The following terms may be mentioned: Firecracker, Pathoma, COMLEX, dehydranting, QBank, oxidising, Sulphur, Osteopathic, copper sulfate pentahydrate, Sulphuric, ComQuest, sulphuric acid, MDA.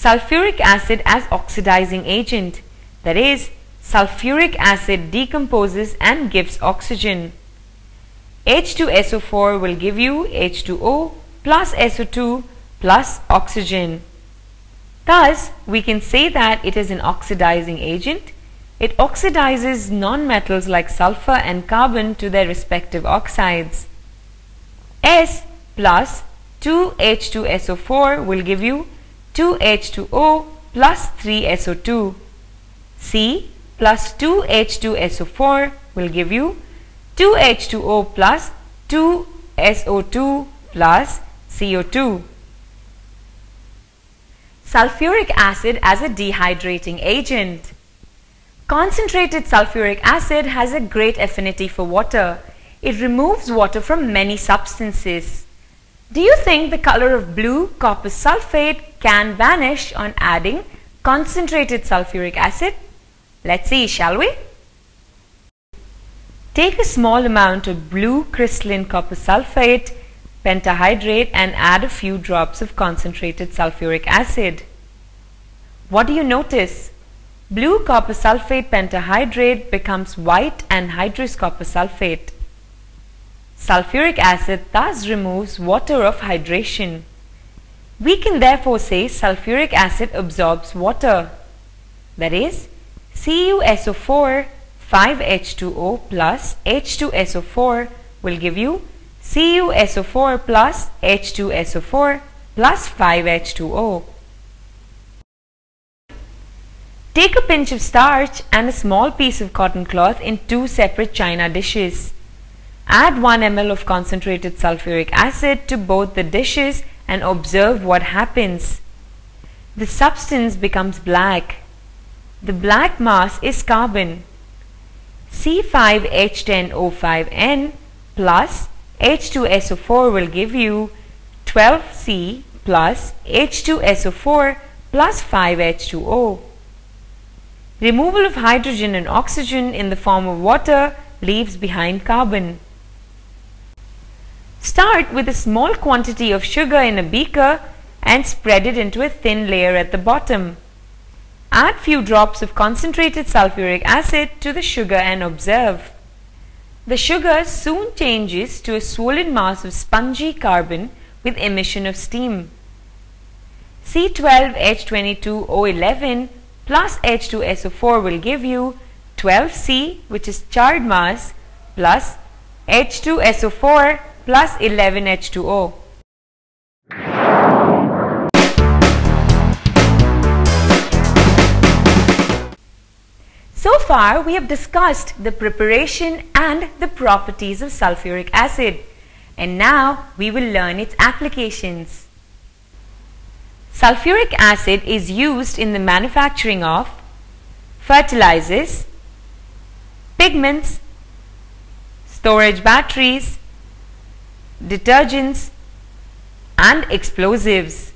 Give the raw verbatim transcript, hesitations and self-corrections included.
sulfuric acid as oxidizing agent. That is, sulfuric acid decomposes and gives oxygen. H two S O four will give you H two O plus S O two plus oxygen. Thus, we can say that it is an oxidizing agent. It oxidizes nonmetals like sulfur and carbon to their respective oxides. S plus two H two S O four will give you two H two O plus three S O two. C plus two H two S O four will give you two H two O plus two S O two plus C O two. Sulphuric acid as a dehydrating agent. Concentrated sulphuric acid has a great affinity for water. It removes water from many substances. Do you think the color of blue copper sulfate can vanish on adding concentrated sulphuric acid? Let's see, shall we? Take a small amount of blue crystalline copper sulfate pentahydrate and add a few drops of concentrated sulphuric acid. What do you notice? Blue copper sulfate pentahydrate becomes white and hydrous copper sulfate. Sulphuric acid thus removes water of hydration. We can therefore say sulphuric acid absorbs water. That is, C U S O four five H two O plus H two S O four will give you C U S O four plus H two S O four plus five H two O. Take a pinch of starch and a small piece of cotton cloth in two separate china dishes. Add one milliliter of concentrated sulphuric acid to both the dishes and observe what happens. The substance becomes black. The black mass is carbon. C five H ten O five N plus H two S O four will give you twelve C plus H two S O four plus five H two O. Removal of hydrogen and oxygen in the form of water leaves behind carbon. Start with a small quantity of sugar in a beaker and spread it into a thin layer at the bottom. Add few drops of concentrated sulphuric acid to the sugar and observe. The sugar soon changes to a swollen mass of spongy carbon with emission of steam. C twelve H twenty-two O eleven plus H two S O four will give you twelve C, which is charred mass, plus H two S O four plus eleven H two O. So far, we have discussed the preparation and the properties of sulphuric acid, and now we will learn its applications. Sulphuric acid is used in the manufacturing of fertilizers, pigments, storage batteries, detergents, and explosives.